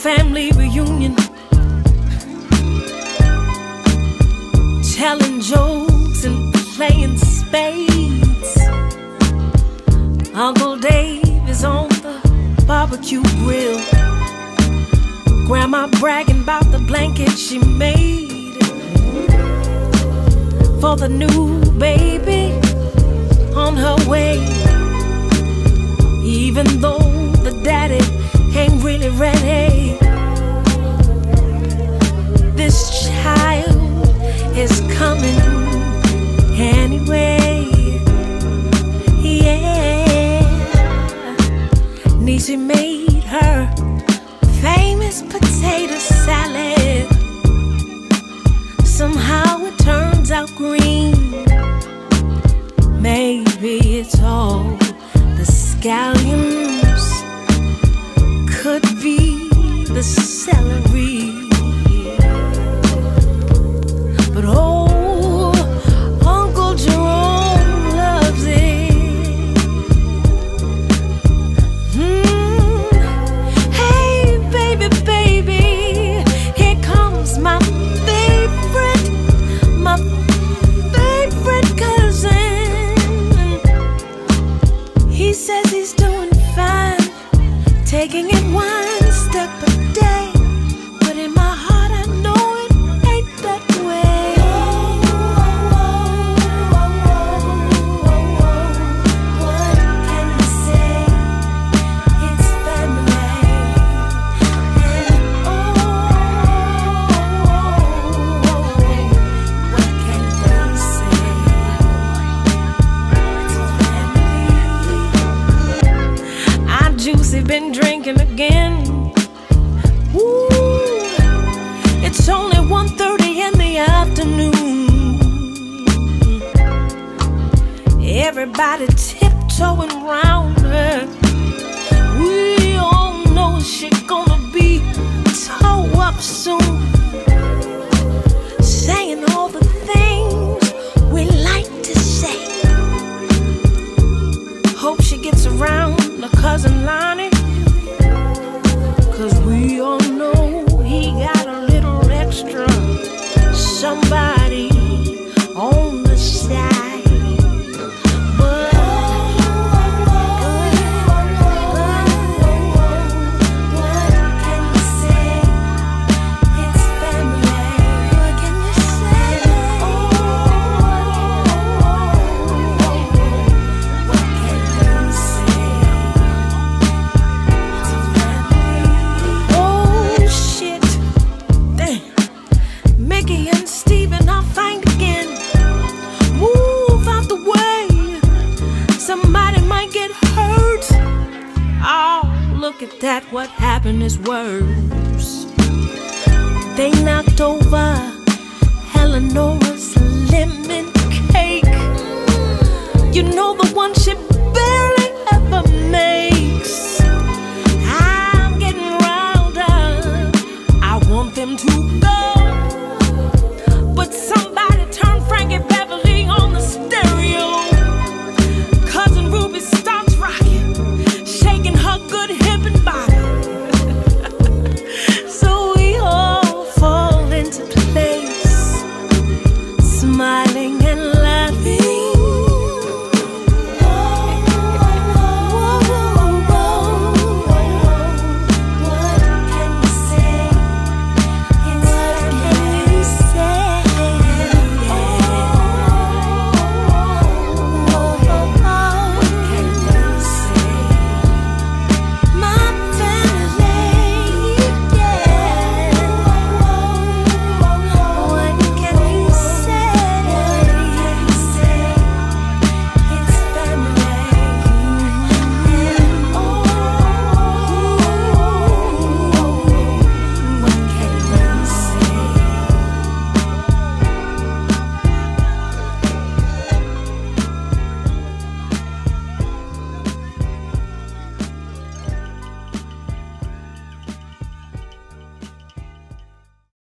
family reunion, telling jokes and playing spades. Uncle Dave is on the barbecue grill, Grandma bragging about the blanket she made for the new baby on her way. Even though the daddy ain't really ready, this child is coming anyway. Yeah, Niecy made her famous potato salad. Somehow it turns out green. Maybe it's all the scallions, could be the celery. But oh, Uncle Jerome loves it. Hey, baby, here comes my favorite, cousin. He says he's doing fine, taking it one step a day. But in my heart, I know it ain't that way. What can I say? It's family. And what can I say? It's family. I juicy been drinking again. Ooh, it's only 1:30 in the afternoon. Everybody tiptoeing round her. We all know she gonna be toe up soon, saying all the things we like to say. Hope she gets around her cousin Lonnie, 'cause we all know he got a little extra somebody on the side. Look at that, what happened is worse. They knocked over Eleanor's lemon cake. You know, the one she barely ever makes. I'm getting riled up, I want them to go. But somebody turned Frankie Beverly on the stereo. Cousin Ruby starts rocking, shaking her good hip. So we all fall into place, smiling and laughing.